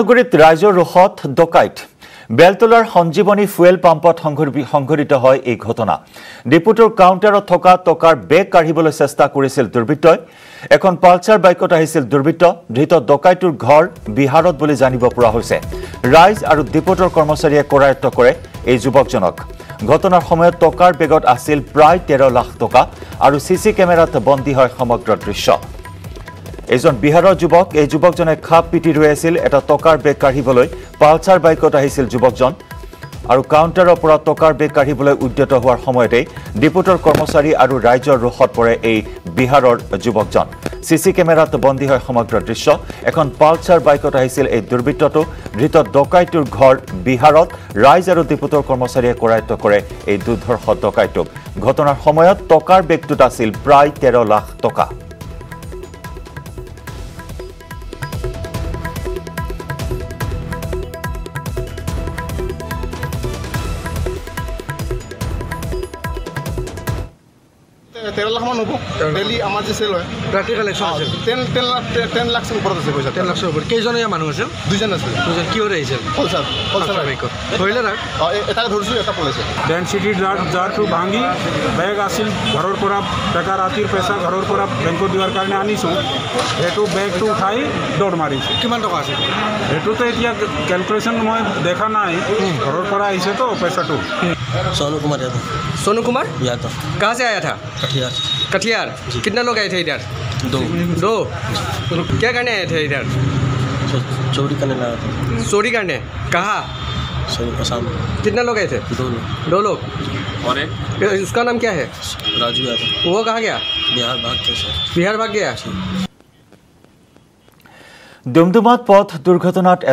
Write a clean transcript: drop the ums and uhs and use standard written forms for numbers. নগৰীত ৰাইজৰ ৰহত ডকাইত বেলতলাৰ সঞ্জীৱনী ফুয়েল পাম্পত সংঘটিত হয় এই ঘটনা ডিপুটৰ কাউন্টাৰত থকা টকাৰ বেগ কাঢ়িবলৈ চেষ্টা কৰিছিল দুৰ্বৃত্তই এখন পালচাৰ বাইকত আহিছিল দুৰ্বৃত্ত ধৃত ডকাইতৰ ঘৰ বিহাৰত বুলি জানিব পৰা হৈছে ৰাইজ আৰু ডিপুটৰ কৰ্মচাৰীয়ে কৰায়ত্ব কৰে এই যুৱকজনক ঘটনাৰ সময়ত টকাৰ বেগত আছিল প্ৰায় 13 লাখ টকা আৰু সিসি কেমেৰাত বন্দী হয় সমগ্ৰ দৃশ্য এজন বিহাৰৰ যুৱক এই যুৱকজনে খাপ পিটি ৰৈছিল এটা টকাৰ বেগ কাঢ়িবলৈ পালচাৰ বাইকত আহিছিল যুৱকজন আৰু কাউন্টাৰৰ পৰা টকাৰ বেগ কাঢ়িবলৈ উদ্যত হোৱাৰ সময়তে ডিপুটৰ কৰ্মচাৰী আৰু ৰাইজৰ ৰোষত পৰে এই বিহাৰৰ যুৱকজন সিসি কেমেৰাত বন্দী হয় সমগ্ৰ দৃশ্য এখন পালচাৰ বাইকত আহিছিল এই দুৰ্বৃত্তটো ধৃত ডকাইতৰ ঘৰ বিহাৰত ৰাইজ আৰু ডিপুটৰ কৰ্মচাৰীয়ে কৰায়ত্ব কৰে এই দুৰ্ধৰ্ষ ডকাইতক ঘটনাৰ সময়ত টকাৰ বেগটোত আছিল প্ৰায় 13 লাখ টকা तेरह लाख मान हो डेली हमारे सेल है रात्रि कलेक्शन है टेन लाख से ऊपर से पैसा 10 लाख से ऊपर कई जन या मानु আছে দুজন আছে দুজন কি হইছে ফলসার বাইক কইলে না এটা ধরছু এটা পলেছে ডেনসিটি জারটু ভাঙি ব্যাগ আছিল ঘরর পরা টাকা রাতির পয়সা ঘরর পরা ব্যাংকো দিবার কারণে আনিছো এটো ব্যাগ টু খাই দৌড় মারিছে কিমান টাকা আছে এটো তো এতিয়া ক্যালকুলেশন মই দেখা নাই ঘরর পরা আইছে তো পয়সা টু सोनू कुमार यादव कहाँ से आया था कटिहार कितना लोग आए थे इधर दो क्या करने आए थे इधर चोरी करने आया था चोरी करने कहाँ आसाम कितना लोग आए थे दो लोग और उसका नाम क्या है राजू यादव वो कहाँ गया बिहार भाग गया दुमदुमात पथ दुर्घटना